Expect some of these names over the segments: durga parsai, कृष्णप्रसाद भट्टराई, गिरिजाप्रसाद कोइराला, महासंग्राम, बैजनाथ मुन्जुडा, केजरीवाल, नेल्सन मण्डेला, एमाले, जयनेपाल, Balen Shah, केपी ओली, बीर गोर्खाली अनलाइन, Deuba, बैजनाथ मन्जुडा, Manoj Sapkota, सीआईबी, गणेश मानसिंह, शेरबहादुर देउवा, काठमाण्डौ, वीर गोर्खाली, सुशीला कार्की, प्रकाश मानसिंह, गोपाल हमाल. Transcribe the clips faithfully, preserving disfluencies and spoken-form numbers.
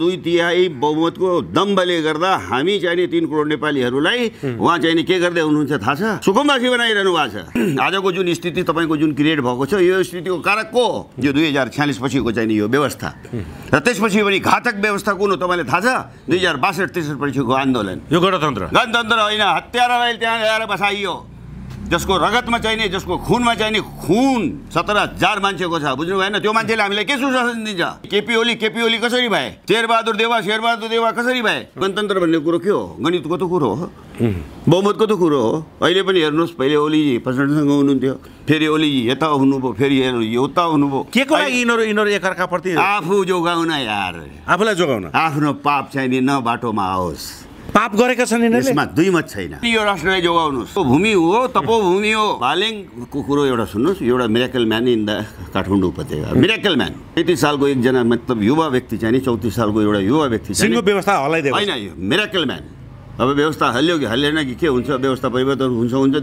दुई तिहाई बहुमत को दम्बले गर्दा हामी चाहिने तीन करोड़ नेपालीहरूलाई उहाँ चाहिने के गर्दै हुनुहुन्छ थाहा छ? सुकुम्बासी बनाइरहनु भएको छ। आजको जुन स्थिति तपाईको जुन क्रिएट भएको छ यो स्थितिको कारक को हो? यो दुई हजार छ्यालिस पछिको चाहिने यो व्यवस्था र त्यसपछि पनि घातक व्यवस्था कुन हो तपाईलाई थाहा छ? दुई हजार बासठ त्रिसठ पछिको आन्दोलन। यो गणतन्त्र गणतन्त्र होइन, हत्यारालाई त्यहाँ ल्याएर बसाइयो जिसको रगत में चाहिए, जिसको खून में चाहिए, खून सत्रह हजार मानी बुझ् भैन। तो मानी हमें के सुशासन दिन्छ? केपी ओली केपी ओली कसरी भए? शेरबहादुर देउवा शेरबहादुर देउवा कसरी भए? गणतंत्र भन्ने कुरो के हो? गणित को तो कुरो हो, बहुमत को तो कुरो हो। अहिले पनि हेर्नुस्, पहिले ओलीजी प्रचण्डसँग हुनुहुन्थ्यो, फेरि ओलीजी यता हुनुभयो, फेरि उता हुनुभयो। के को लागि इनहरु इनहरु एकअर्का प्रति आफू जोगाउन, यार आफूलाई जोगाउन, आफ्नो पाप चाहिए न बाटोमा आओस्। पाप गरेका छन् यिनीले, यसमा दुई मत छैन। यो राष्ट्रलाई जोगाउनुस्। भूमि हो, तपोभूमि हो। बालेङको कुरो एउटा सुन्नुस्, एउटा miracle man in the Kathmandu उपत्यका। मिरेकल म्यान पैँतिस सालको एकजना मतलब युवा व्यक्ति चाहिँ चौतिस सालको एउटा युवा व्यक्ति चाहिँ सिङ्गो व्यवस्था हल्लाइदिएको हैन यो मिरेकल म्यान। अब व्यवस्था हल्ल्यो कि हल्लेन कि के हुन्छ, व्यवस्था परिवर्तन हुन्छ हुन्छ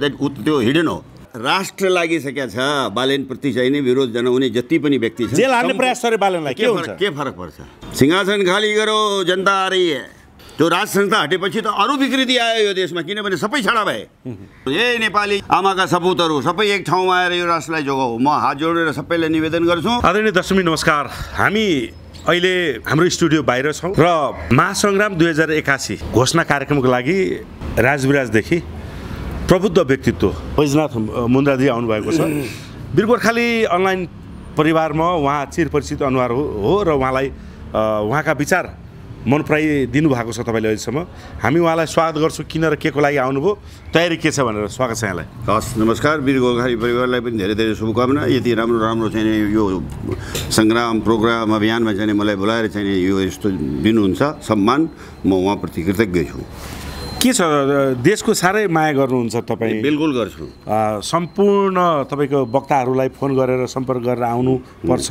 त्यो हिडन हो। राष्ट्र लागिसकेका छ, बालेनप्रति चाहिने विरोध जनाउने जति पनि व्यक्ति छन् जेल हाल्ने प्रयास गरे बालेनलाई के हुन्छ? के फरक पर्छ? सिंहासन खाली गरो, जनता आ रही है। त्यो राज संस्था हटेपछि त अरू विकृति आयो यो देशमा, किनभने सबै छडा भए। ए नेपाली आमाका सपुतहरू सबै एक ठाउँमा आएर यो राष्ट्रलाई जोगाऊ। म हात जोडेर सबैलाई निवेदन गर्छु। आदरणीय दर्शक नमस्कार, हामी अहिले हाम्रो स्टुडियो बाहिर छौँ र महासङ्ग्राम दुई हजार एकासी घोषणा कार्यक्रमको लागि राजविराजदेखि प्रबुद्ध व्यक्तित्व बैजनाथ मुन्जुडाजी आउनुभएको छ। बीर गोर्खाली अनलाइन परिवारमा उहाँ चिरपरिचित अनुहार हो र उहाँलाई उहाँका विचार मनप्राई दिनुभएको छ तपाईले अहिलेसम्म। हामी उहाँलाई स्वागत गर्छौँ किन र के को लागि आउनुभयो, तयारी के छ भनेर। स्वागत छ यहाँलाई। हस्, नमस्कार। बीर गोर्खाली परिवारलाई पनि धेरै धेरै शुभकामना। यति राम्रो राम्रो चाहिँ यो सङ्ग्राम प्रोग्राम अभियानमा चाहिँ मलाई बोलाएर चाहिँ यो यस्तो दिनुहुन्छ सम्मान, म उहाँप्रति कृतज्ञ छु। के छ, देशको साह्रै माया गर्नुहुन्छ तपाईँ? बिल्कुल गर्छु। सम्पूर्ण तपाईँको वक्ताहरूलाई फोन गरेर सम्पर्क गरेर आउनुपर्छ,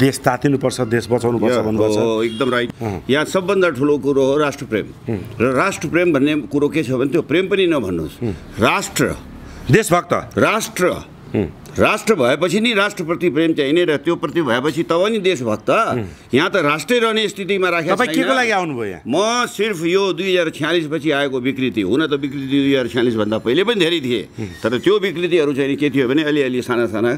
देश तातिनुपर्छ, देश बचाउनुपर्छ भन्नुहुन्छ। एकदम राइट। यहाँ सबभन्दा ठुलो कुरो हो राष्ट्रप्रेम। र राष्ट्रप्रेम भन्ने कुरो के छ भने त्यो प्रेम पनि नभन्नुहोस्, राष्ट्र, देशभक्त, राष्ट्र। राष्ट्र भएपछि नि राष्ट्रप्रति प्रेम चाहिने र त्यो प्रति भएपछि तब नि देशभक्त। यहाँ त राष्ट्रै रहने स्थितिमा राखेको छैन। तपाई केको लागि आउनुभयो यहाँ? म सिर्फ यो दुई हजार छ्यालिस पछि आएको विकृति हुन त विकृति दुई हजार छ्यालिस भन्दा पहिले पनि धेरै थिए, तर त्यो विकृतिहरू चाहिँ के थियो भने अलिअलि साना साना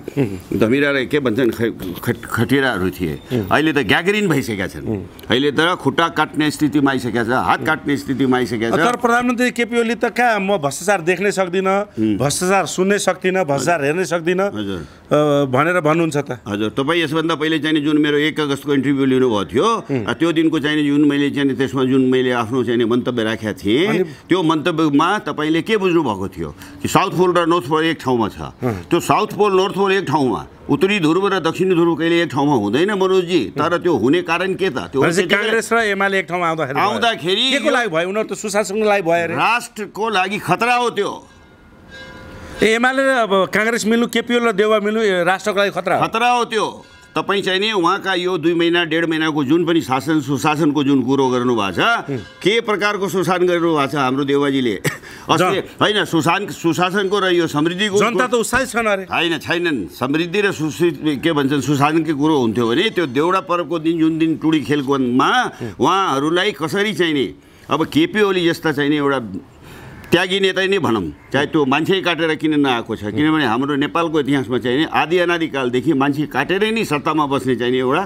धमिरा र के भन्छन् खटिराहरू थिए। अहिले त ग्यागरिन भइसकेका छन्। अहिले त खुट्टा काट्ने स्थितिमा आइसकेका छ, हात काट्ने स्थितिमा आइसकेका छ। तर प्रधानमन्त्री केपी ओली त कहाँ म भ्रष्टाचार देख्नै सक्दिनँ, भ्रष्टाचार सुन्नै सक्दिनँ, भ्रष्टाचार हेर्नै सक्दिनँ भनेर भन्नुहुन्छ त? हजुर, तपाईँ यसभन्दा पहिले चाहिँ जुन मेरो एक अगस्तको इन्टरभ्यू लिनुभएको थियो, त्यो दिनको चाहिँ जुन मैले चाहिँ त्यसमा जुन मैले आफ्नो चाहिँ मन्तव्य राखेका थिएँ, त्यो मन्तव्यमा तपाईँले के बुझ्नुभएको थियो कि साउथ पोल र नर्थ पोल एक ठाउँमा छ। त्यो साउथ पोल नर्थ पोल एक ठाउँमा, उत्तरी ध्रुव र दक्षिणी ध्रुव कहिले एक ठाउँमा हुँदैन मनोजी। तर त्यो हुने कारण के त? त्यो कांग्रेस र एमाले एक ठाउँमा आउँदाखेरि आउँदाखेरि केको लागि भयो? उनीहरु त सुशासनको लागि भयो, राष्ट्रको लागि खतरा हो त्यो। एमाले अब कांग्रेस मिल्नु, केपी ओली र देउवा मिल्नु राष्ट्रको लागि खतरा खतरा हो त्यो। तपाईँ चाहिने उहाँका यो दुई महिना डेढ महिनाको जुन पनि शासन सुशासनको जुन कुरो गर्नुभएको छ, के प्रकारको सुशासन गर्नुभएको छ हाम्रो देउवाजीले? अस्ति होइन सुशासन सुशासनको र यो समृद्धिको जनता त उत्साहित छन् अरे? होइन छैनन्। समृद्धि र सुशासन के भन्छन् सुशासनकै कुरो हुन्थ्यो भने त्यो देउडा पर्वको दिन जुन दिन टुडी खेलकुदमा उहाँहरूलाई कसरी चाहिने अब केपी ओली जस्ता चाहिने एउटा त्यागी नेता नै भनौँ, चाहे त्यो मान्छे काटेर किन नआएको छ, किनभने हाम्रो नेपालको इतिहासमा चाहिने आदि अनादिकालदेखि मान्छे काटेरै नै सत्तामा बस्ने चाहिने एउटा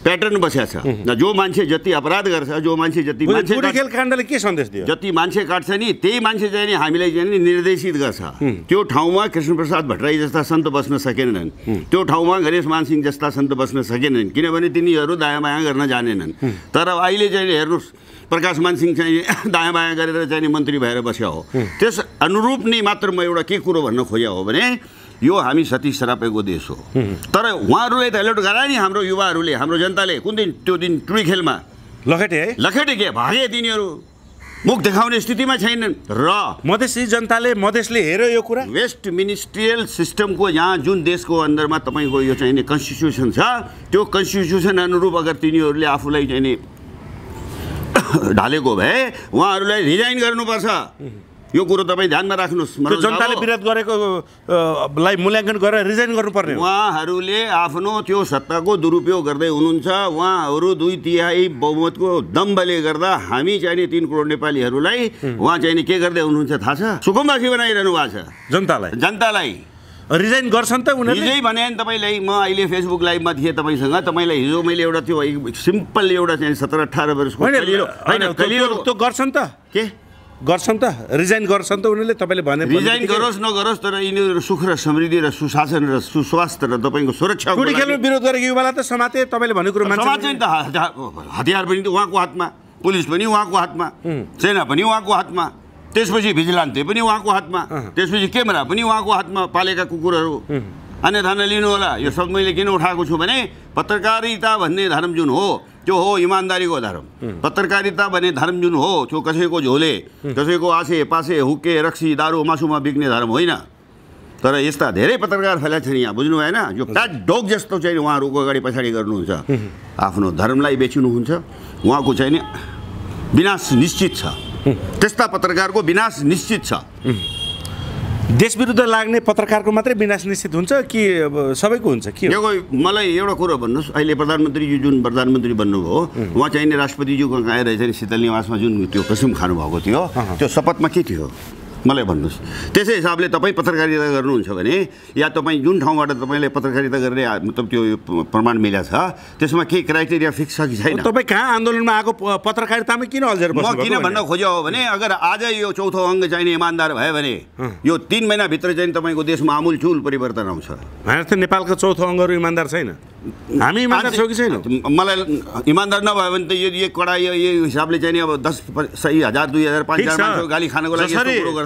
प्याटर्न बसेको छ। जो मान्छे जति अपराध गर्छ, जो मान्छे जति मान्छे काण्डले के सन्देश दियो? जति मान्छे काट्छ नि त्यही मान्छे चाहिँ हामीलाई चाहिँ निर्देशित गर्छ। त्यो ठाउँमा कृष्णप्रसाद भट्टराई जस्ता सन्त बस्न सकेनन्, त्यो ठाउँमा गणेश मानसिंह जस्ता सन्त बस्न सकेनन्, किनभने तिनीहरू दायाँ बायाँ गर्न जानेनन्। तर अहिले चाहिँ हेर्नुहोस्, प्रकाश मानसिंह चाहिँ दायाँ बायाँ गरेर चाहिँ मन्त्री भएर बस्या हो। त्यस अनुरूप नै मात्र म एउटा के कुरो भन्न खोजेको हो भने यो हामी सती सरापेको देश हो। तर उहाँहरूले त अलर्ट गराए नि हाम्रो युवाहरूले, हाम्रो जनताले। कुन दिन? त्यो दिन टुडी खेलमा लखेटे है, लखेटे के भागे तिनीहरू मुख देखाउने स्थितिमा छैनन्। र मधेसी जनताले, मधेसले हेऱ्यो यो कुरा। वेस्ट मिनिस्ट्रियल सिस्टमको यहाँ जुन देशको अन्दरमा तपाईँको यो चाहिने कन्स्टिट्युसन छ, त्यो कन्स्टिट्युसन अनुरूप अगर तिनीहरूले आफूलाई चाहिने ढालेको भए उहाँहरूलाई रिजाइन गर्नुपर्छ। यो कुरो तपाईं ध्यानमा राख्नुस्। जनताले विरोध गरेकोलाई मूल्याङ्कन गरेर रिजाइन गर्नुपर्ने हो। उहाँहरूले आफ्नो त्यो सत्ताको दुरुपयोग गर्दै हुनुहुन्छ। उहाँहरू दुई तिहाई बहुमतको दम्बले गर्दा हामी चाहिँ तीन करोड नेपालीहरूलाई उहाँ चाहिँ के गर्दै हुनुहुन्छ थाहा छ? सुकुम्बासी बनाइरहनु भएको छ जनतालाई। जनतालाई रिजाइन गर्छन् त उनीहरूले। हिजै भने नि तपाईलाई म अहिले फेसबुक लाइभमा थिएँ तपाईसँग, तपाईलाई हिजो मैले एउटा त्यो सिम्पल एउटा चाहिँ सत्रह अठारह वर्षको त्यो गर्छन् त के गर्छन् त रिजाइन गर्छन् त उनीहरूले। तपाईले भने रिजाइन गरोस् नगरोस् तर यिनीहरू सुख र समृद्धि र सुशासन र सुस्वास्थ्य र तपाईँको सुरक्षा गुडी खेलमा विरोध गरेको युवालाई त समाते तपाईले भनेको कुरा मान्छे समाज चाहिँ त हतियार पनि उहाँको हातमा, पुलिस पनि उहाँको हातमा, सेना पनि उहाँको हातमा, त्यसपछि भिजिलान्ते पनि उहाँको हातमा, त्यसपछि क्यामेरा पनि उहाँको हातमा, पालेका कुकुरहरू अन्यथा नलिनु होला। यो सब मैले किन उठाएको छु भने पत्रकारिता भन्ने धर्म जुन हो त्यो हो इमान्दारीको धर्म। पत्रकारिता भन्ने धर्म जुन हो त्यो कसैको झोले, कसैको आसे पासे, हुक्के, रक्सी, दारू, मासुमा बिक्ने धर्म होइन। तर यस्ता धेरै पत्रकार फैलाएको छन् यहाँ, बुझ्नु भएन? यो काट डोग जस्तो चाहिँ उहाँहरूको अगाडि पछाडि गर्नुहुन्छ, आफ्नो धर्मलाई बेचिनुहुन्छ। उहाँको चाहिँ नि विनाश निश्चित छ, त्यस्ता पत्रकारको विनाश निश्चित छ। देश विरुद्ध लाग्ने पत्रकारको मात्रै विनाश निश्चित हुन्छ कि सबैको हुन्छ? के मलाई एउटा कुरो भन्नुहोस्, अहिले प्रधानमन्त्रीजी जुन प्रधानमन्त्री बन्नुभयो उहाँ चाहिने राष्ट्रपतिज्यूको आएर चाहिँ शीतल निवासमा जुन त्यो कसम खानुभएको थियो त्यो शपथमा के थियो मलाई भन्नुहोस्? त्यसै हिसाबले तपाईँ पत्रकारिता गर्नुहुन्छ भने या तपाईँ जुन ठाउँबाट तपाईँले पत्रकारिता गर्ने मतलब त्यो प्रमाण मिला छ त्यसमा केही क्राइटेरिया फिक्स छ कि छैन? तपाईँ कहाँ आन्दोलनमा आएको पत्रकारितामा किन अल्झेर बस्नु भएको? म किन भन्न खोजेको हो भने अगर आज यो चौथो अङ्ग चाहिने इमान्दार भयो भने यो तिन महिनाभित्र चाहिँ तपाईँको देशमा आमूल चूल परिवर्तन आउँछ। भारत नेपालको चौथो अङ्गहरू इमान्दार छैन। हामी इमान्दार छौँ कि छैन? मलाई इमान्दार नभयो भने त यो यो कडा यो यो हिसाबले चाहिँ अब दस सय हजार दुई हजार पाँच हजार गाली खानुको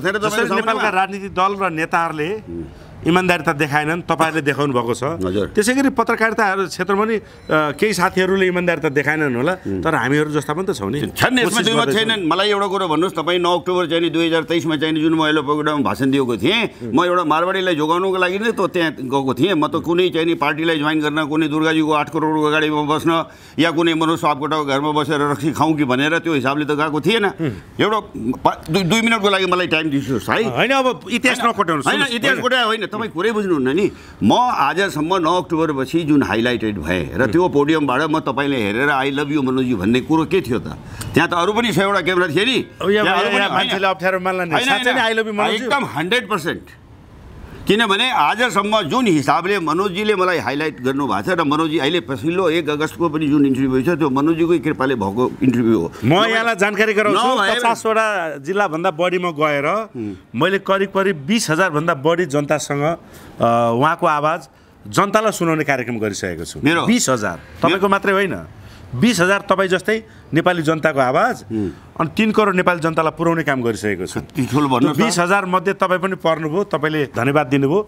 लागि नेपालका राजनीतिक दल र नेताहरूले इमान्दारिता देखाएनन्, तपाईँहरूले देखाउनु भएको छ। त्यसै गरी पत्रकारिता क्षेत्रमा पनि केही साथीहरूले इमान्दारिता देखाएनन् होला, तर हामीहरू जस्ता पनि त छौँ नि। छैनन्। मलाई एउटा कुरो भन्नुहोस्, तपाईँ नौ अक्टोबर चाहिँ दुई हजार तेइसमा चाहिँ जुन म एलो प्रोग्राममा भाषण दिएको थिएँ, म एउटा मारवाडीलाई जोगाउनुको लागि नै त त्यहाँ गएको थिएँ। म त कुनै चाहिँ पार्टीलाई जोइन गर्न, कुनै दुर्गाजीको आठ करोडको गाडीमा बस्न या कुनै मनोज सापकोटाको घरमा बसेर रक्सी खाउँ कि भनेर त्यो हिसाबले त गएको थिएन। एउटा दुई मिनटको लागि मलाई टाइम दिनुहोस् है। होइन अब इतिहास नखोटाउनुहोस्। होइन इतिहास खोटाए होइन, तपाईँ कुरै बुझ्नुहुन्न नि। म आजसम्म नौ अक्टोबर पछि जुन हाइलाइटेड भएँ र त्यो पोडियमबाट म तपाईँले हेरेर आई लभ यु मनोजी भन्ने कुरो के थियो त? त्यहाँ त अरू पनि सयवटा क्यामेरा थियो नि। एकदम हन्ड्रेड पर्सेन्ट, किनभने आजसम्म जुन हिसाबले मनोजीले मलाई हाइलाइट गर्नुभएको छ र मनोजी अहिले पछिल्लो एक अगस्तको पनि जुन इन्टरभ्यू छ त्यो मनोजीकै कृपाले भएको इन्टरभ्यू हो। म यहाँलाई जानकारी गराउँछु, पचासवटा जिल्लाभन्दा बढीमा गएर मैले करिब करिब बिस हजारभन्दा बढी जनतासँग उहाँको आवाज जनतालाई सुनाउने कार्यक्रम गरिसकेको छु। मेरो बिस हजार तपाईँको मात्रै होइन, बीस हजार तपाईँ जस्तै नेपाली जनताको आवाज अनि तीन करोड नेपाली जनतालाई पुर्याउने काम गरिसकेको छु। बीस हजार मध्ये तपाईँ पनि पर्नुभयो, तपाईँले धन्यवाद दिनुभयो।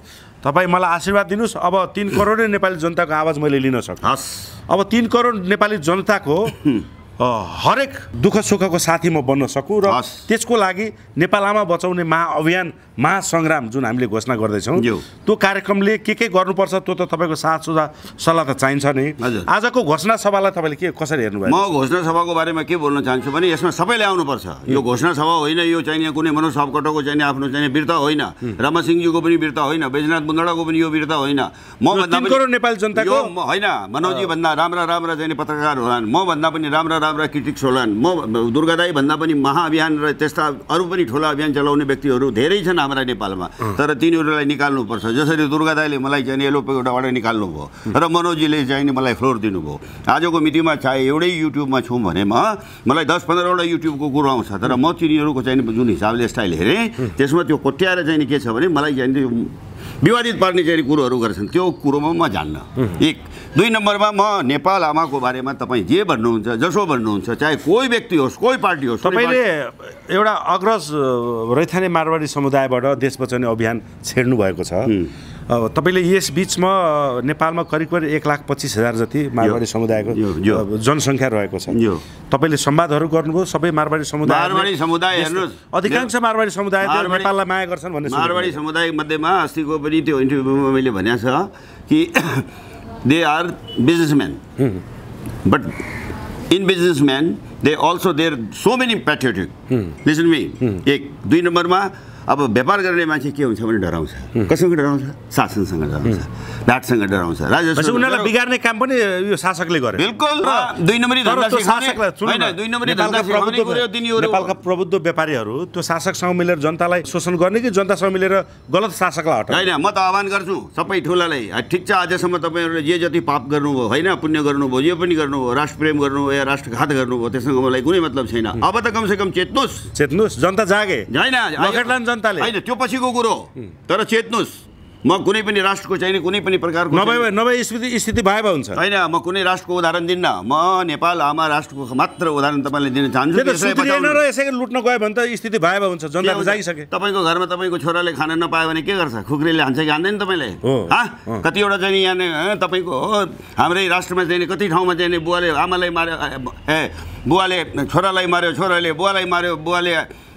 तपाईँ मलाई आशीर्वाद दिनुहोस्, अब तीन करोडै नेपाली जनताको आवाज मैले लिन सक्छु। अब तीन करोड नेपाली जनताको हरेक दुःख सुखको साथी म बन्न सकूँ र त्यसको लागि नेपाल आमा बचाउने महाअभियान महासङ्ग्राम जुन हामीले घोषणा गर्दैछौँ त्यो कार्यक्रमले के के गर्नुपर्छ त्यो त तपाईँको साथ सुझाव सल्लाह त चाहिन्छ नै। आजको घोषणा सभालाई तपाईँले के कसरी हेर्नुभयो? म घोषणा सभाको बारेमा के बोल्न चाहन्छु भने यसमा सबैले आउनुपर्छ। यो घोषणा सभा होइन, यो चाहिने कुनै मनोज सापकोटाको चाहिने आफ्नो चाहिने वीरता होइन, रामसिंहजीको पनि वीरता होइन, बैजनाथ मन्जुडाको पनि यो वीरता होइन। तीन करोड नेपाली जनताको होइन, मनोजीभन्दा राम्रा राम्रा चाहिँ पत्रकार होलान्, मभन्दा पनि राम्रा राम्रा क्रिटिक्स होलान्, म दुर्गादाई भन्दा पनि महाअभियान र त्यस्ता अरू पनि ठुला अभियान चलाउने व्यक्तिहरू धेरै छन् हाम्रा नेपालमा। तर तिनीहरूलाई निकाल्नुपर्छ, जसरी दुर्गादाईले मलाई चाहिँ एलोपेकोटाबाट निकाल्नुभयो र मनोजीले चाहिँ मलाई फ्लोर दिनुभयो। आजको मितिमा चाहे एउटै युट्युबमा छौँ भने म मलाई दस पन्ध्रवटा युट्युबको कुरो आउँछ, तर म तिनीहरूको चाहिँ जुन हिसाबले स्टाइल हेरेँ त्यसमा त्यो कोट्याएर चाहिँ के छ भने मलाई चाहिँ विवादित पार्ने चाहिँ कुरोहरू गर्छन्, त्यो कुरोमा म जान्न। एक दुई नम्बरमा म नेपाल आमाको बारेमा तपाईँ जे भन्नुहुन्छ जसो भन्नुहुन्छ चाहे कोही व्यक्ति होस् कोही पार्टी होस्, तपाईँले एउटा अग्रज रैथाने मारवाडी समुदायबाट देश बचाउने अभियान छेड्नु भएको छ। तपाईँले यस बिचमा नेपालमा करिब करिब एक लाख पच्चिस हजार जति मारवाडी समुदायको जनसङ्ख्या रहेको छ। तपाईँले संवादहरू गर्नुभयो, सबै मारवाडी समुदाय मारवाडी समुदाय हेर्नुहोस् अधिकांश मारवाडी समुदाय नेपाललाई माया गर्छन् भन्ने। मारवाडी समुदाय मध्येमा अस्तिको पनि त्यो इन्टरभ्यूमा मैले भनेको छ कि they are businessman but in businessmen, they also, they are so many patriotic. Hmm. Listen to me. Hmm. एक, दुई नंबर मा, अब व्यापार करने मान्छे के हुन्छ भने डराउँछ, कसैसँग डराउँछ, शासनसँग डराउँछ, डाटसँग डराउँछ, राजस्व उनीलाई बिगार्ने काम पनि यो शासकले गर्यो। बिल्कुल दुई नम्बरी धन्दा सिकाउने हैन, दुई नम्बरी धन्दा सिकाउने कुरो दिनियो। नेपालका प्रबुद्ध व्यापारीहरू त्यो शासकसँग मिलेर जनतालाई शोषण गर्ने कि जनतासँग मिलेर गलत शासकलाई हटाउने? हैन, म त आह्वान गर्छु सबै ठुलालाई, ठीक छ आजसम्म तपाईहरुले जे जति पाप गर्नुभयो हैन, पुण्य गर्नुभयो, जे पनि गर्नुभयो, राष्ट्रप्रेम गर्नुभयो या राष्ट्रघात गर्नुभयो, त्यससँग मलाई कुनै मतलब छैन। अब त कम से कम चेत्नुस्, चेत्नुस्, जनता जागे हैन, होइन त्यो पछिको कुरो। तर चेत्नुस्, म कुनै पनि राष्ट्रको चाहिने कुनै पनि प्रकारको नभए नभए स्थिति स्थिति भयावह हुन्छ हैन। म कुनै राष्ट्रको उदाहरण दिन्न, म नेपाल आमा राष्ट्रको मात्र उदाहरण तपाईँले दिन चाहन्छु। यसरी लुट्न गयो भने त स्थिति भयावह हुन्छ, जनताले जागिसके। तपाईको घरमा तपाईको छोराले खान नपायो भने के गर्छ? खुक्रीले हान्छ कि हान्दैन? तपाईले हा कतिवटा चाहिँ यहाँ तपाईको हाम्रै राष्ट्रमा चाहिँ कति ठाउँमा चाहिँ बुवाले आमालाई मार्यो, ए बुवाले छोरालाई मार्यो, छोराले बुवालाई मार्यो, बुवाले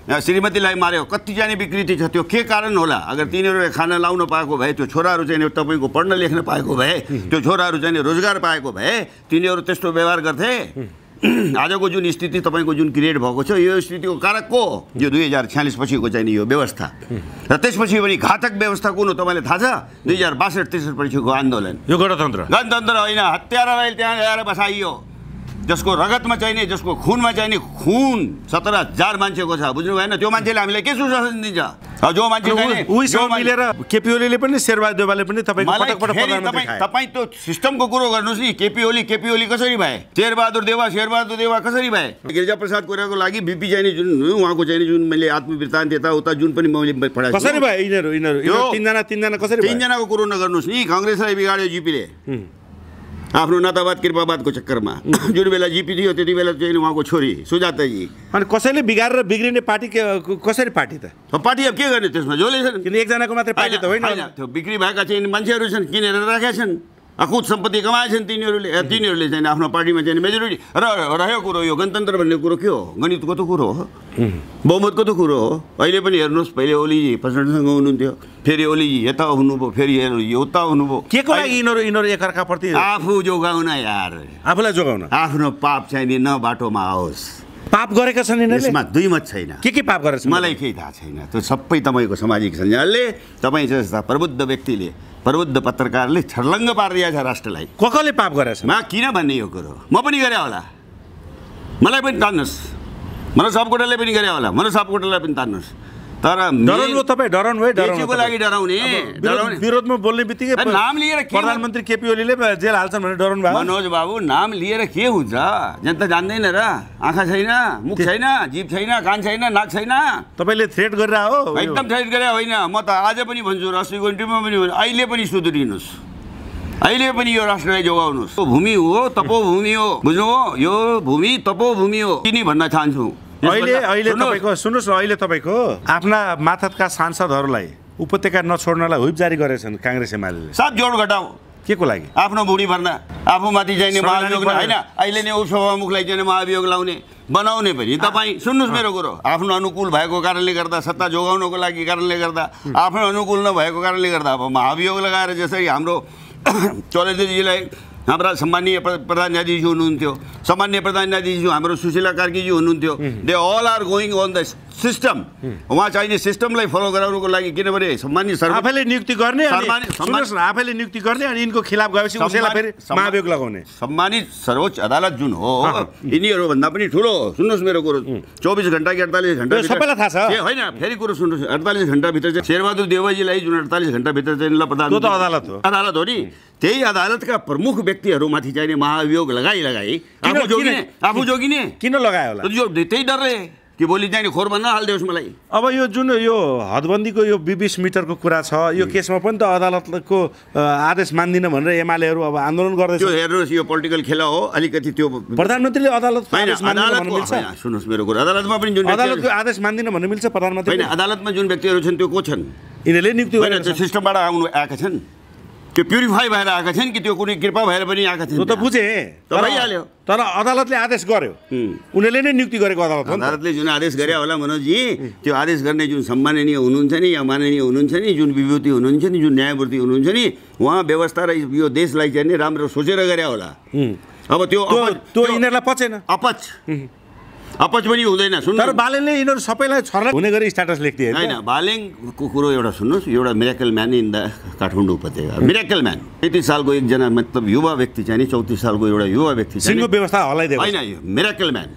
श्रीमतीलाई मार्यो, कति जाने विकृति छ। त्यो के कारण होला? अगर तिनीहरूले खाना लाउन पाएको भए, त्यो छोराहरू चाहिँ तपाईँको पढ्न लेख्न पाएको भए, त्यो छोराहरू चाहिँ रोजगार पाएको भए, तिनीहरू त्यस्तो व्यवहार गर्थे? आजको जुन स्थिति तपाईँको जुन क्रिएट भएको छ, यो स्थितिको कारक को हो? यो दुई हजार छ्यालिस पछिको चाहिँ यो व्यवस्था र त्यसपछि पनि घातक व्यवस्था कुन हो तपाईँलाई थाहा छ? दुई हजार बासठ त्रिसठ पछिको आन्दोलन, यो गणतन्त्र। गणतन्त्र होइन, हत्यारालाई त्यहाँ ल्याएर बसाइयो, जसको रगतमा चाहिने, जसको खुनमा चाहिने खुन सत्रह हजार मान्छेको छ, बुझ्नु भएन? त्यो मान्छेले हामीलाई के सुशासन दिन्छ? जो मान्छे मिलेर केपी ओलीले पनि, शेरबहादुर देउवाले पनि तपाईँको पटक पटक प्रधानमन्त्री खाए। तपाईं त्यो सिस्टमको कुरो गर्नुस् नि। केपी ओली केपी ओली कसरी भए? शेरबहादुर देउवा शेरबहादुर देउवा कसरी भए? गिरिजाप्रसाद कोइरालाको लागि बिपी चाहिने जुन उहाँको चाहिने जुन मैले आत्मवृत्तान्त यता उता जुन पनि मैले पढाएको कसरी भए? यिनीहरू यिनीहरू तीनजना तीनजना कसरी भए? तीनजनाको कुरो नगर्नुस् नि। काङ्ग्रेसलाई बिगाड्यो जीपीले आफ्नो नातावाद कृपावादको चक्करमा। जुन बेला जीपी थियो त्यति बेला चाहिँ उहाँको छोरी सुजाताजी। अनि कसैले बिगारेर बिग्रिने पार्टी कसरी पार्टी त? पार्टी अब के गर्ने त्यसमा? जसले छन्, किन एकजनाको मात्रै पार्टी त होइन। त्यो बिक्री भएका चाहिँ मान्छेहरू छन्, किनेर राखेका छन्, अकुत सम्पत्ति कमाएछन् तिनीहरूले, तिनीहरूले चाहिँ आफ्नो पार्टीमा चाहिँ मेजोरिटी। र रह्यो कुरो यो गणतन्त्र भन्ने कुरो के हो? गणितको त कुरो हो, बहुमतको त कुरो हो। अहिले पनि हेर्नुहोस्, पहिले ओलीजी प्रेसिडेन्टसँग हुनुहुन्थ्यो, फेरि ओलीजी यता हुनुभयो, फेरि उता हुनुभयो। के को लागि यिनीहरू यिनीहरू एकअर्काप्रति? आफू जोगाउन यार, आफूलाई जोगाउन, आफ्नो पाप चाहिने न बाटोमा आओस्। पाप गरेका छन् यिनीहरूले, यसमा दुई मत छैन। के के पाप गरेछन् मलाई केही थाहा छैन। त्यो सबै तपाईँको सामाजिक सञ्जालले, तपाईँ जस्ता प्रबुद्ध व्यक्तिले, प्रबुद्ध पत्रकारले छर्लङ्ग पारिदिएको छ राष्ट्रलाई। कसले पाप गरेछ? म किन भन्ने यो कुरो? म पनि गरे होला, मलाई पनि तान्नुहोस्, मनोज सापकोटाले पनि गरे होला, मनोज सापकोटालाई पनि तान्नुहोस्। तर डराउनु तपाईँ डराउनु है, डराउनुको लागि डराउने, डराउने विरोधमा बोल्ने बित्तिकै नाम लिएर प्रधानमन्त्री केपी ओलीले जेल हाल्छन् भनेर डराउनु भयो? मनोज बाबु, नाम लिएर के हुन्छ? जनता जान्दैन र, आँखा छैन, मुख छैन, जीभ छैन, कान छैन, नाक छैन। तपाईँले थ्रेट गरेर हो? एकदम थ्रेट गरे होइन। म त आज पनि भन्छु, र अस्तिको इन्टरभ्यूमा पनि भन्छु, अहिले पनि सुधरिनुहोस्, अहिले पनि यो राष्ट्रलाई जोगाउनुहोस्। भूमि हो, तपोभूमि हो, बुझ्नु हो? यो भूमि तपोभूमि हो। किन भन्न चाहन्छु, अहिले अहिले तपाईँको सुन्नुहोस् न, अहिले तपाईँको आफ्ना माथतका सांसदहरूलाई उपत्यका नछोड्नलाई हुइप जारी गरेछन् काङ्ग्रेस एमाले। सब जोड घटाऊ के को लागि? आफ्नो भुँडी भर्ना, आफूमाथि चाहिने महाभियोग होइन। अहिले नै उपसभामुखलाई चाहिँ महाभियोग लाउने बनाउने पनि तपाईँ। सुन्नुहोस् मेरो कुरो, आफ्नो अनुकूल भएको कारणले गर्दा, सत्ता जोगाउनको लागि कारणले गर्दा, आफ्नो अनुकूल नभएको कारणले गर्दा अब महाभियोग लगाएर, जसरी हाम्रो चौधरीजीलाई हाम्रा सम्मान्य प्रधान न्यायाधीश हुनुहुन्थ्यो, सम्मान्य प्रधान न्यायाधीश हाम्रो सुशीला कार्कीजी हुनुहुन्थ्यो, they all are going on the system. उहाँ चाहिने सिस्टमलाई फलो गराउनुको लागि, किनभने सम्मान्य आफैले नियुक्ति गर्ने, आफैले नियुक्ति गर्ने अनि यिनको खिलाफ गएपछि उसैलाई फेरि महाभियोग लगाउने। सम्मानित सर्वोच्च अदालत जुन हो, यिनीहरूभन्दा पनि ठुलो। सुन्नुहोस् मेरो कुरो, चौबिस घन्टा कि अडतालिस घन्टा सबैलाई थाहा छ होइन। फेरि कुरो सुन्नुहोस्, अडतालिस घन्टाभित्र चाहिँ शेरबहादुर देउवाजीलाई जुन अडतालिस घन्टाभित्र चाहिँ प्रधान अदालत हो, अदालत हो नि, त्यही अदालतका प्रमुख व्यक्तिहरूमाथि चाहिने महाभियोग लगाई लगाई आफू जोगिने, आफू जोगिने किन लगायो होला? जो त्यही डरले कि भोलि चाहिँ खोर भन्न हालिदियोस् मलाई। अब यो जुन यो हदबन्दीको यो बीस मिटरको कुरा छ, यो केसमा पनि त अदालतको आदेश मान्दिन भनेर एमालेहरू अब आन्दोलन गर्दैछ। त्यो हेर्नुहोस्, यो पोलिटिकल खेला हो अलिकति। त्यो प्रधानमन्त्रीले अदालतको आदेश मान्दिन भन्नु मिल्छ? सुन्नुहोस् मेरो कुरा, अदालतमा पनि जुन अदालतको आदेश मान्दिन भन्नु मिल्छ प्रधानमन्त्री? होइन, अदालतमा जुन व्यक्तिहरू छन् त्यो को छन्? यिनीहरूले नियुक्ति गरेर त्यो सिस्टमबाट आउनु आएका छन्, त्यो प्युरिफाई भएर आएका छन् कि त्यो कुनै कृपा भएर पनि आएका छन्? त्यो त बुझेँ, भइहाल्यो। तर अदालतले आदेश गर्यो, उनीहरूले नै नियुक्ति गरेको अदालत हो। अदालतले जुन आदेश गरे होला मनोजी, त्यो आदेश गर्ने जुन सम्माननीय हुनुहुन्छ नि या माननीय हुनुहुन्छ नि, जुन विभूति हुनुहुन्छ नि, जुन न्यायमूर्ति हुनुहुन्छ नि, उहाँ व्यवस्था र यो देशलाई चाहिँ राम्रो सोचेर गरे होला। अब त्यो त्यो यिनीहरुलाई पचेन, अपच अपच पनि हुँदैन। सुन्नु, तर बालेनले यिनीहरु सबैलाई छर्न हुने गरी स्ट्याटस लेख्थे हैन। बालेनको कुरो एउटा सुन्नुस्, एउटा miracle man in the Kathmandu उपत्यका, मिरेकल म्यान पैंतीस सालको एकजना मतलब युवा व्यक्ति चाहिँ नि चौंतीस सालको एउटा युवा व्यक्ति चाहिँ सिङ्गो व्यवस्था हलाइदिएको हैन यो मिरेकल म्यान।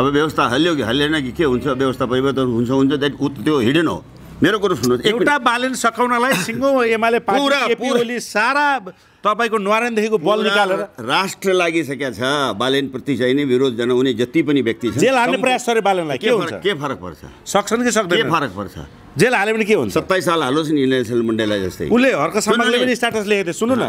अब व्यवस्था हल्यो कि हल्दैन कि के हुन्छ, व्यवस्था परिवर्तन हुन्छ हुन्छ त्यो हिडन हो। मेरो कुरो सुन्नुस्, एउटा बालेन सकाउनलाई सिङ्गो एमाले पार्टी केपी ओली सारा तपाईको न्वारन देखिको बल निकालेर राष्ट्र लागिसकेको छ। बालेन प्रति चाहिँ नि विरोध जनाउने जति पनि व्यक्ति छन् जेल हाल्ने प्रयास गरे बालेनलाई के हुन्छ, के फरक पर्छ, सक्छन् कि सक्दैन, के फरक पर्छ? जेल हाल्यो भने के हुन्छ? सत्ताइस साल हालोस् नि नेल्सन मण्डेला जस्तै। उले हर्क सम्मले पनि स्ट्याटस लेखेथे। सुन्नु न,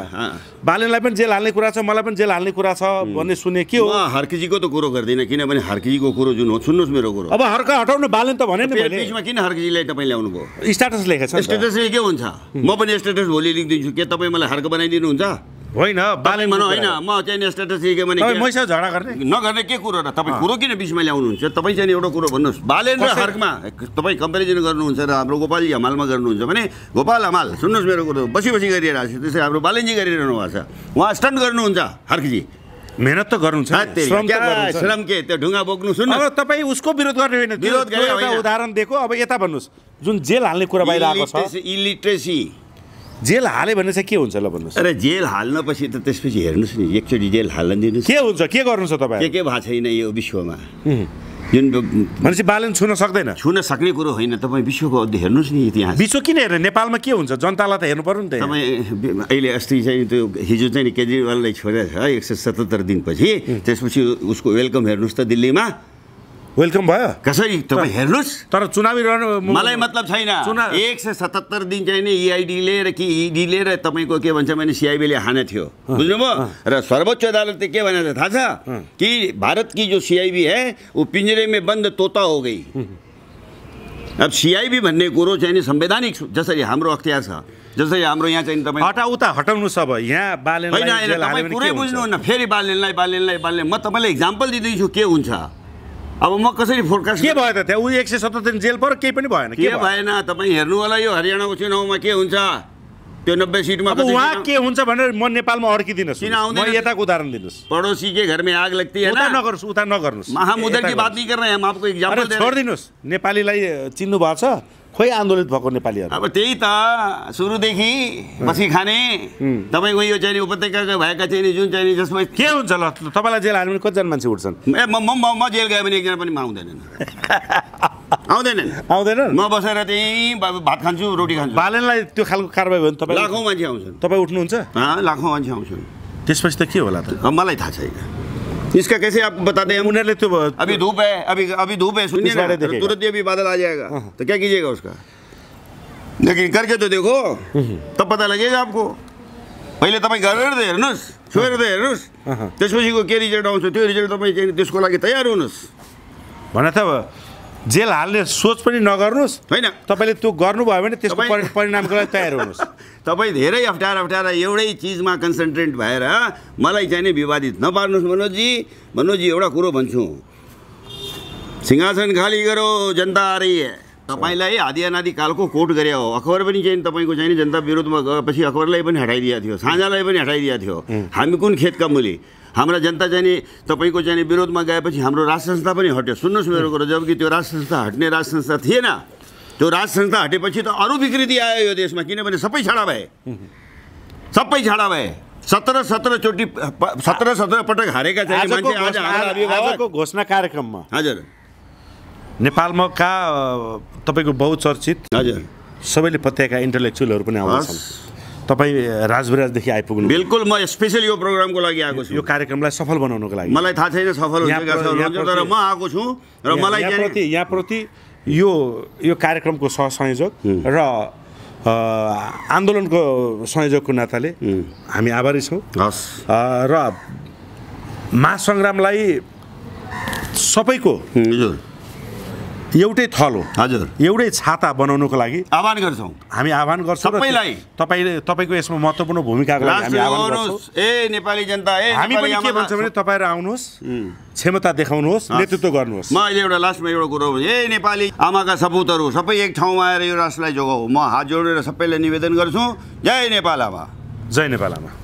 बालेनलाई पनि जेल हाल्ने कुरा छ, मलाई पनि जेल हाल्ने कुरा छ भन्ने सुने। के हो हर्कजीको त कुरो गर्दिन, किनभने हर्कजीको कुरो जुन हो सुन्नुस् मेरो कुरो। अब हर्क हटाउनु बालेन त भने नि भने बीचमा किन हर्कजीलाई तपाईले ल्याउनु भयो? स्ट्याटस लेखेछ, स्ट्याटसले के हुन्छ? म पनि स्ट्याटस भोलि लेख्दिन्छु, के तपाईं मलाई हर्क बनाइदिनु होइन? बालेन भन होइन, म चाहिँ स्ट्याटस के भने मैसा झगडा गर्ने नगर्ने के कुरो र तपाईँ कुरो किन बीचमा ल्याउनुहुन्छ? तपाईँ चाहिँ एउटा कुरो भन्नुहोस्, बालेन र हर्कमा तपाईँ कम्पेरिजन गर्नुहुन्छ र हाम्रो गोपालजी हमालमा गर्नुहुन्छ भने गोपाल हमाल सुन्नुहोस् मेरो कुरो बसी बसी गरिरहेको छ, त्यसै हाम्रो बालेनजी गरिरहनु भएको छ, उहाँ स्टन्ट गर्नुहुन्छ। हर्कजी मेहनत त गर्नुहुन्छ, श्रम के त्यो ढुङ्गा बोक्नु। सुन्नु, अब तपाईँ उसको विरोध गर्ने होइन, विरोध गरेर उदाहरण दिएको। अब यता भन्नुहोस्, जुन जेल हाल्ने कुरा बाहिर आएको छ, इलिट्रेसी जेल हाल्यो भने चाहिँ के हुन्छ ल भन्नुहोस्? अरे जेल हाल्नपछि त त्यसपछि हेर्नुहोस् नि, एकचोटि जेल हाल्न दिनुहोस्, के हुन्छ, के गर्नुहुन्छ तपाईँ? के के भएको छैन यो विश्वमा, जुन मान्छे बालेन छुन सक्दैन। छुन सक्ने कुरो होइन, तपाईँ विश्वको हेर्नुहोस् नि इतिहास। विश्व किन हेर्ने? नेपालमा के हुन्छ, जनतालाई त हेर्नु पर्यो नि त। तपाईँ अहिले अस्ति चाहिँ त्यो हिजो चाहिँ केजरीवाललाई छोडेर छ एक सय सतहत्तर दिनपछि, त्यसपछि उसको वेलकम हेर्नुहोस् त, दिल्लीमा वेलकम भयो कसरी तपाईँ हेर्नुहोस्। तर चुनावी रणनीति मलाई मतलब छैन। एक सय सतहत्तर दिन चाहिँ नि इआइडीले र कि इडीले र तपाईँको के भन्छ भने सिआइबीले हाने थियो, बुझ्नुभयो? र सर्वोच्च अदालतले के भनेको थाहा छ कि भारत की जो सीआईबी है वो पिंजरे में बंद तोता हो गई। अब सीआईबी भन्ने कुरो चाहिँ नि संवैधानिक जसरी हाम्रो अख्तियार छ, जसरी हाम्रो यहाँ चाहिँ तपाईँ हटा उता हटाउनु सब यहाँ बालेनलाई जेल हाल्यो भने के हुन्छ? कुरै बुझ्नुहुन्न फेरि बालेनलाई बालेनलाई बालेन। म तपाईँलाई एक्जाम्पल दिँदैछु के हुन्छ। अब म कसरी फोरकास्ट के भयो त त्यहाँ? उयो एक सय सतहत्तर दिन जेल पर केही पनि भएन, के भएन? तपाईँ हेर्नु होला यो हरियाणाको चुनावमा के हुन्छ, त्यो नब्बे सीटमा उहाँ के हुन्छ भनेर म नेपालमा अड्किदिनुहोस्, म यताको उदाहरण दिनुहोस्। पड़ोसी के घर में आग लगती है, उता नगर्नुहोस्, उता नगर्नुहोस्। हम उधर की बात नहीं कर रहे हैं, हम आपको एक्जाम्पल दे रहे हैं। छोडिदिनुहोस्, नेपालीलाई चिन्नु भएको छ, खोइ आन्दोलित भएको नेपालीहरू। अब त्यही त सुरुदेखि बसी खाने तपाईँको यो चाहिँ उपत्यकाको भएका चाहिँ जुन चाहिँ जसमा के हुन्छ ल? तपाईँलाई जेल हाल्यो भने कतिजना मान्छे उठ्छन्? ए म म जेल गयो भने एकजना पनि आउँदैनन्, आउँदैनन् आउँदैनन् म बसेर त्यही भात खान्छु, रोटी खान्छु। बालेनलाई त्यो खालको कारबाही भयो भने तपाईँ लाखौँ मान्छे आउँछन्, तपाईँ उठ्नुहुन्छ? लाखौँ मान्छे आउँछन्, त्यसपछि त के होला त? मलाई थाहा छैन इसका कैसे आपको बताते हैं। उन्होंने तो अभी धूप है, अभी अभी धूप है, सुनिए ना, तुरंत ही अभी बादल आ जाएगा तो क्या कीजिएगा उसका? लेकिन करके तो देखो, तब पता लगेगा आपको। पहिले तपाईँ गरेर त हेर्नुहोस्, छोएर त हेर्नुहोस्, त्यसपछिको के रिजल्ट आउँछ त्यो रिजल्ट तपाईँ चाहिँ त्यसको लागि तयार हुनुहोस्। भने त जेल हाल्ने सोच पनि नगर्नुहोस् होइन, तपाईँले त्यो गर्नुभयो भने त्यसको परिणामको लागि तयार हुनुहोस्। तपाईँ धेरै अप्ठ्यारा अप्ठ्यारा एउटै चिजमा कन्सन्ट्रेट भएर मलाई चाहिँ नि विवादित नपार्नुहोस्। मनोजी मनोजी एउटा कुरो भन्छु, सिंहासन खाली गरो, जनता आ रही है। तपाईँलाई आदिनादी कालको कोट गरे हो, अखबार पनि चाहिँ तपाईँको चाहिँ जनता विरोधमा गएपछि अखबारलाई पनि हटाइदिएको थियो, साझालाई पनि हटाइदिएको थियो। हामी कुन खेतका मुली, हाम्रा जनता चाहिँ तपाईँको चाहिँ विरोधमा गएपछि हाम्रो राज संस्था पनि हट्यो। सुन्नुहोस् मेरो कुरो, जबकि त्यो राज संस्था हट्ने राज संस्था थिएन, त्यो राज संस्था हटेपछि त अरू विकृति आयो यो देशमा, किनभने सबै छाडा भए, सबै छाडा भए। सत्रह सत्रह चोटि सत्रह सत्रह पटक हारेका चाहिँ मान्छे आज आजको घोषणा कार्यक्रममा हजुर नेपालमा का तपाईँको बहुचर्चित हजुर सबैले पत्याएका इन्टलेक्चुअलहरू पनि आउँछन्। तपाईँ राजविराजदेखि आइपुग्नु, बिल्कुल म स्पेसली यो प्रोग्रामको लागि आएको छु, यो कार्यक्रमलाई सफल बनाउनुको लागि। मलाई थाहा छैन सफल हुन्छ कि असफल हुन्छ, तर म आएको छु र मलाई यहाँप्रति यहाँप्रति यो यो कार्यक्रमको सहसंयोजक र आन्दोलनको संयोजकको नाताले हामी आभारी छौँ। र महासङ्ग्रामलाई सबैको एउटै थलो हजुर एउटै छाता बनाउनुको लागि आह्वान गर्छौँ, हामी आह्वान गर्छौँ सबैलाई। तपाईँले तपाईँको यसमा महत्त्वपूर्ण भूमिकाको लागि हामी आह्वान गर्छौँ। ए नेपाली जनता, ए हामी पनि के भन्छौँ भने तपाईँहरू आउनुहोस्, क्षमता देखाउनुहोस्, नेतृत्व गर्नुहोस्। म अहिले एउटा लास्टमा एउटा कुरो ए नेपाली आमाका सपुतहरू सबै एक ठाउँमा आएर यो राष्ट्रलाई जोगाऊ। म हात जोडेर सबैलाई निवेदन गर्छु, जय नेपाल आमा, जय नेपाल आमा।